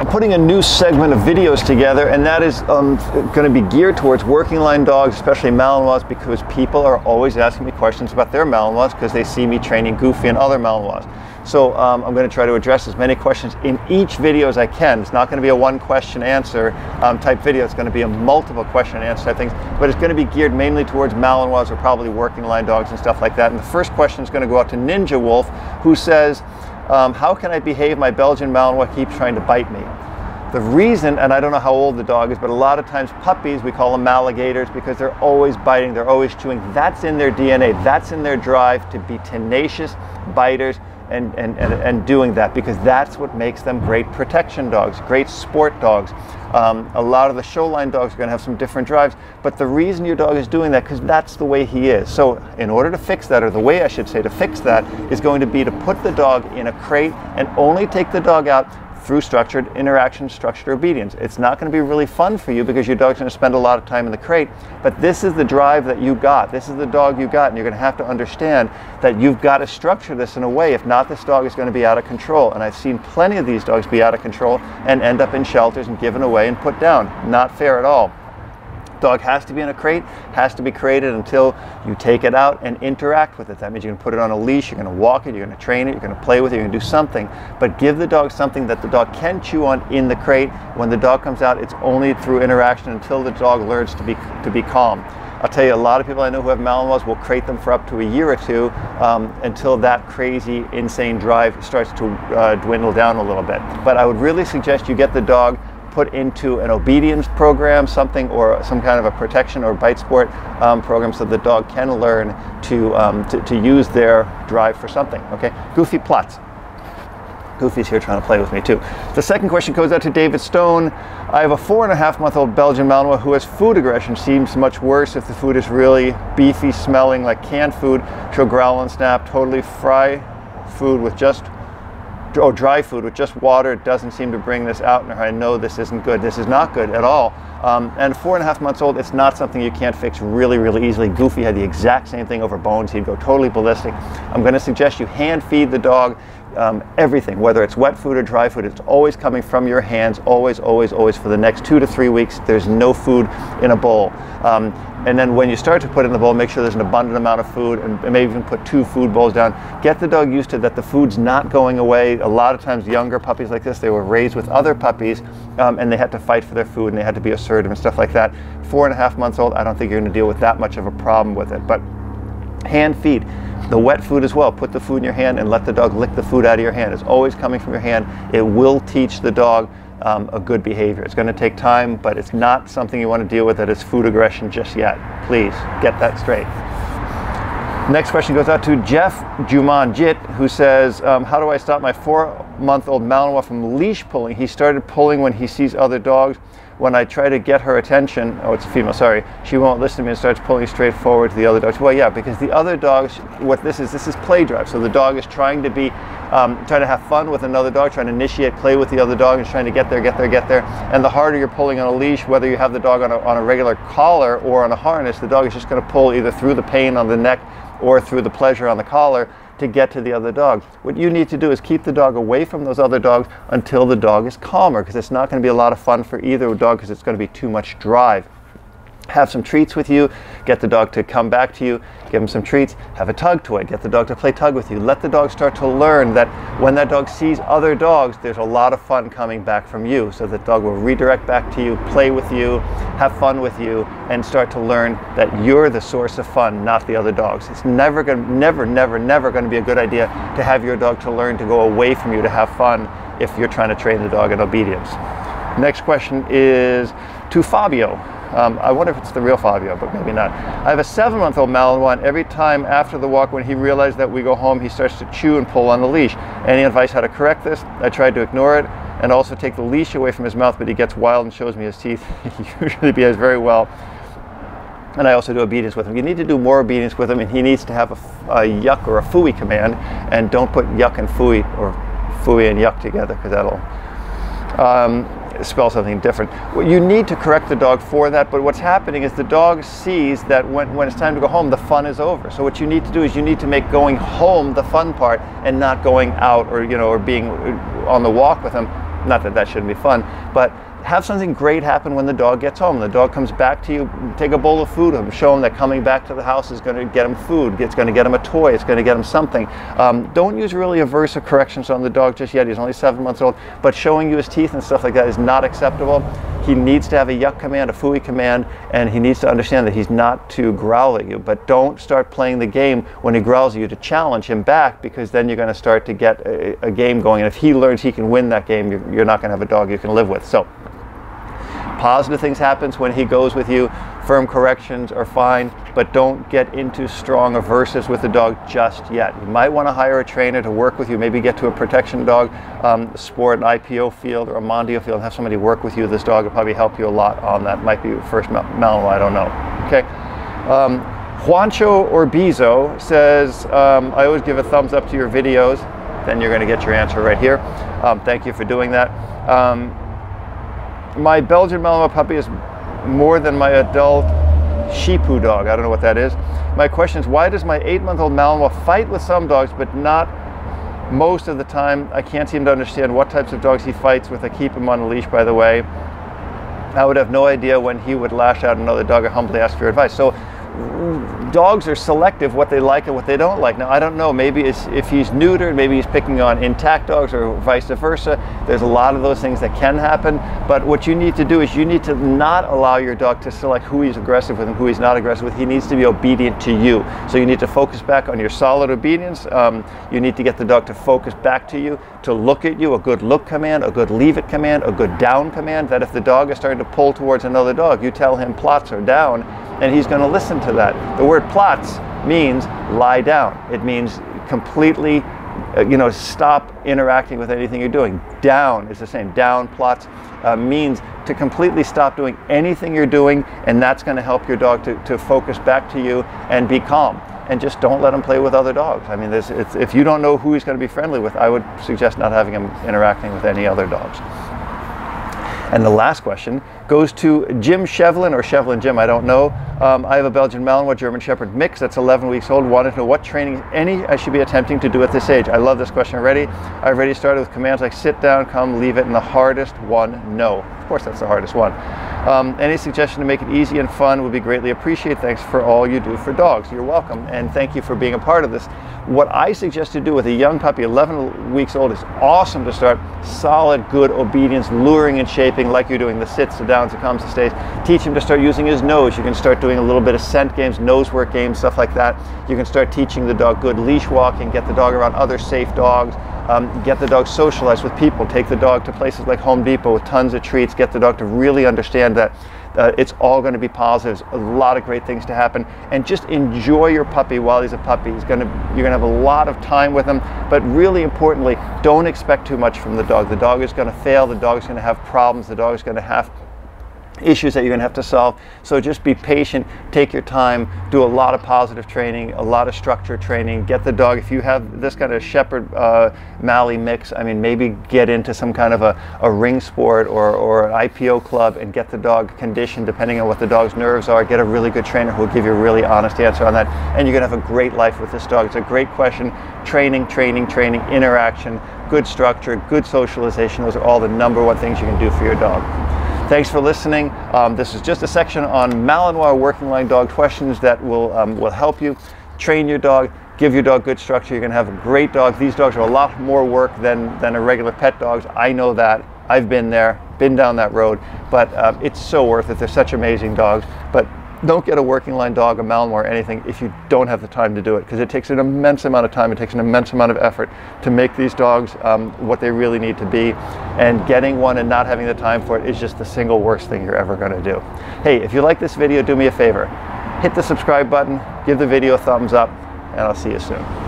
I'm putting a new segment of videos together, and that is going to be geared towards working line dogs, especially Malinois, because people are always asking me questions about their Malinois because they see me training Goofy and other Malinois. So I'm going to try to address as many questions in each video as I can. It's not going to be a one question answer type video. It's going to be a multiple question and answer type things, but it's going to be geared mainly towards Malinois or probably working line dogs and stuff like that. And the first question is going to go out to Ninja Wolf, who says, how can I behave? My Belgian Malinois keeps trying to bite me. The reason, and I don't know how old the dog is, but a lot of times puppies, we call them alligators because they're always biting, they're always chewing. That's in their DNA. That's in their drive to be tenacious biters and doing that, because that's what makes them great protection dogs, great sport dogs. A lot of the show line dogs are going to have some different drives, but the reason your dog is doing that, because that's the way he is. So in order to fix that, or the way I should say to fix that, is going to be to put the dog in a crate and only take the dog out through structured interaction, structured obedience. It's not going to be really fun for you because your dog's going to spend a lot of time in the crate, but this is the drive that you got. This is the dog you got, and you're going to have to understand that you've got to structure this in a way. If not, this dog is going to be out of control, and I've seen plenty of these dogs be out of control and end up in shelters and given away and put down. Not fair at all. Dog has to be in a crate, has to be crated until you take it out and interact with it. That means you're gonna put it on a leash, you're gonna walk it, you're gonna train it, you're gonna play with it, you're gonna do something. But give the dog something that the dog can chew on in the crate. When the dog comes out, it's only through interaction until the dog learns to be calm. I'll tell you, a lot of people I know who have Malinois will crate them for up to a year or two until that crazy, insane drive starts to dwindle down a little bit. But I would really suggest you get the dog put into an obedience program, something, or some kind of a protection or bite sport program, so the dog can learn to use their drive for something. Okay, Goofy Platz. Goofy's here trying to play with me too. The second question goes out to David Stone. I have a 4.5-month-old Belgian Malinois who has food aggression. Seems much worse if the food is really beefy, smelling like canned food. She'll growl and snap. Totally fry food with just dry food with just water. It doesn't seem to bring this out in her. I know this isn't good. This is not good at all. And 4.5 months old, it's not something you can't fix really, really easily. Goofy had the exact same thing over Bones. He'd go totally ballistic. I'm going to suggest you hand feed the dog everything, whether it's wet food or dry food. It's always coming from your hands, always, always, always, for the next 2 to 3 weeks. There's no food in a bowl. And then when you start to put in the bowl, make sure there's an abundant amount of food, and maybe even put 2 food bowls down. Get the dog used to that the food's not going away. A lot of times younger puppies like this, they were raised with other puppies and they had to fight for their food and they had to be assertive and stuff like that. 4.5 months old, I don't think you're going to deal with that much of a problem with it. But hand feed the wet food as well. Put the food in your hand and let the dog lick the food out of your hand. It's always coming from your hand. It will teach the dog a good behavior. It's going to take time, but it's not something you want to deal with that is food aggression just yet. Please get that straight. Next question goes out to Jeff Jumanjit, who says, how do I stop my 4-month-old Malinois from leash pulling? He started pulling when he sees other dogs. When I try to get her attention, oh, it's a female, sorry, she won't listen to me and starts pulling straight forward to the other dogs. Well, yeah, because the other dogs, what this is play drive. So the dog is trying to be, trying to have fun with another dog, trying to initiate play with the other dog, and trying to get there, get there, get there. And the harder you're pulling on a leash, whether you have the dog on a regular collar or on a harness, the dog is just going to pull either through the pain on the neck or through the pleasure on the collar to get to the other dog. What you need to do is keep the dog away from those other dogs until the dog is calmer, because it's not going to be a lot of fun for either dog, because it's going to be too much drive. Have some treats with you, get the dog to come back to you, give him some treats, have a tug toy, get the dog to play tug with you. Let the dog start to learn that when that dog sees other dogs, there's a lot of fun coming back from you. So the dog will redirect back to you, play with you, have fun with you, and start to learn that you're the source of fun, not the other dogs. It's never gonna, never, never, never gonna be a good idea to have your dog to learn to go away from you to have fun if you're trying to train the dog in obedience. Next question is to Fabio. I wonder if it's the real Fabio, but maybe not. I have a 7-month-old Malinois, and every time after the walk when he realizes that we go home, he starts to chew and pull on the leash. Any advice how to correct this? I tried to ignore it and also take the leash away from his mouth, but he gets wild and shows me his teeth. He usually behaves very well. And I also do obedience with him. You need to do more obedience with him, and he needs to have a yuck or a fooey command, and don't put yuck and fooey or fooey and yuck together, because that'll spell something different. Well, you need to correct the dog for that, but what's happening is the dog sees that when it's time to go home, the fun is over. So what you need to do is you need to make going home the fun part, and not going out or being on the walk with them Not that that shouldn't be fun, but have something great happen when the dog gets home. The dog comes back to you, take a bowl of food to him, show him that coming back to the house is going to get him food, it's going to get him a toy, it's going to get him something. Don't use really aversive corrections on the dog just yet. He's only 7 months old, but showing you his teeth and stuff like that is not acceptable. He needs to have a yuck command, a phooey command, and he needs to understand that he's not to growl at you. But don't start playing the game when he growls at you to challenge him back, because then you're going to start to get a game going. And if he learns he can win that game, you're not going to have a dog you can live with. So positive things happens when he goes with you. Firm corrections are fine, but don't get into strong aversives with the dog just yet. You might want to hire a trainer to work with you, maybe get to a protection dog sport, an IPO field or a Mondio field, and have somebody work with you. This dog will probably help you a lot on that. Might be first Malinois, I don't know. Okay. Juancho Orbizo says, I always give a thumbs up to your videos. Then you're going to get your answer right here. Thank you for doing that. My Belgian Malinois puppy is more than my adult Shih Tzu dog. I don't know what that is. My question is, why does my 8-month-old Malinois fight with some dogs, but not most of the time? I can't seem to understand what types of dogs he fights with. I keep him on a leash, by the way. I would have no idea when he would lash out at another dog. I humbly ask for your advice. So dogs are selective, what they like and what they don't like. Now, I don't know, maybe it's if he's neutered, maybe he's picking on intact dogs or vice versa. There's a lot of those things that can happen, but what you need to do is you need to not allow your dog to select who he's aggressive with and who he's not aggressive with. He needs to be obedient to you. So you need to focus back on your solid obedience. You need to get the dog to focus back to you, to look at you, a good look command, a good leave it command, a good down command, that if the dog is starting to pull towards another dog, you tell him platz or down, and he's going to listen to that. The word platz means lie down. It means completely, stop interacting with anything you're doing. Down is the same. Down platz means to completely stop doing anything you're doing, and that's going to help your dog to focus back to you and be calm. And just don't let him play with other dogs. I mean, if you don't know who he's going to be friendly with, I would suggest not having him interacting with any other dogs. And the last question goes to Jim Shevlin, or Shevlin Jim, I don't know. I have a Belgian Malinois German Shepherd mix that's 11 weeks old. Wanted to know what training, if any, I should be attempting to do at this age. I love this question already. I already started with commands like sit down, come, leave it, and the hardest one, no. Of course, that's the hardest one. Any suggestion to make it easy and fun would be greatly appreciated. Thanks for all you do for dogs. You're welcome, and thank you for being a part of this. What I suggest to do with a young puppy, 11 weeks old, is awesome to start solid, good obedience, luring and shaping like you're doing the sits, the downs, the comes, the stays. Teach him to start using his nose. You can start doing a little bit of scent games, nose work games, stuff like that. You can start teaching the dog good leash walking, get the dog around other safe dogs, get the dog socialized with people, take the dog to places like Home Depot with tons of treats, get the dog to really understand that it's all going to be positives, a lot of great things to happen, and just enjoy your puppy while he's a puppy. You're going to have a lot of time with him, but really importantly, don't expect too much from the dog. The dog is going to fail, the dog is going to have problems, the dog is going to have issues that you're going to have to solve. So just be patient, take your time, do a lot of positive training, a lot of structure training, get the dog. If you have this kind of shepherd Mallee mix, I mean, maybe get into some kind of a ring sport or an IPO club and get the dog conditioned depending on what the dog's nerves are. Get a really good trainer who will give you a really honest answer on that, and you're going to have a great life with this dog. It's a great question. Training, training, training, interaction, good structure, good socialization. Those are all the #1 things you can do for your dog. Thanks for listening. This is just a section on Malinois working line dog questions that will help you train your dog, give your dog good structure. You're going to have a great dog. These dogs are a lot more work than a regular pet dogs. I know that. I've been there, been down that road, but it's so worth it. They're such amazing dogs. But don't get a working line dog, a Malinois, or anything if you don't have the time to do it, because it takes an immense amount of time, it takes an immense amount of effort to make these dogs what they really need to be, and getting one and not having the time for it is just the single worst thing you're ever going to do. Hey, if you like this video, do me a favor. Hit the subscribe button, give the video a thumbs up, and I'll see you soon.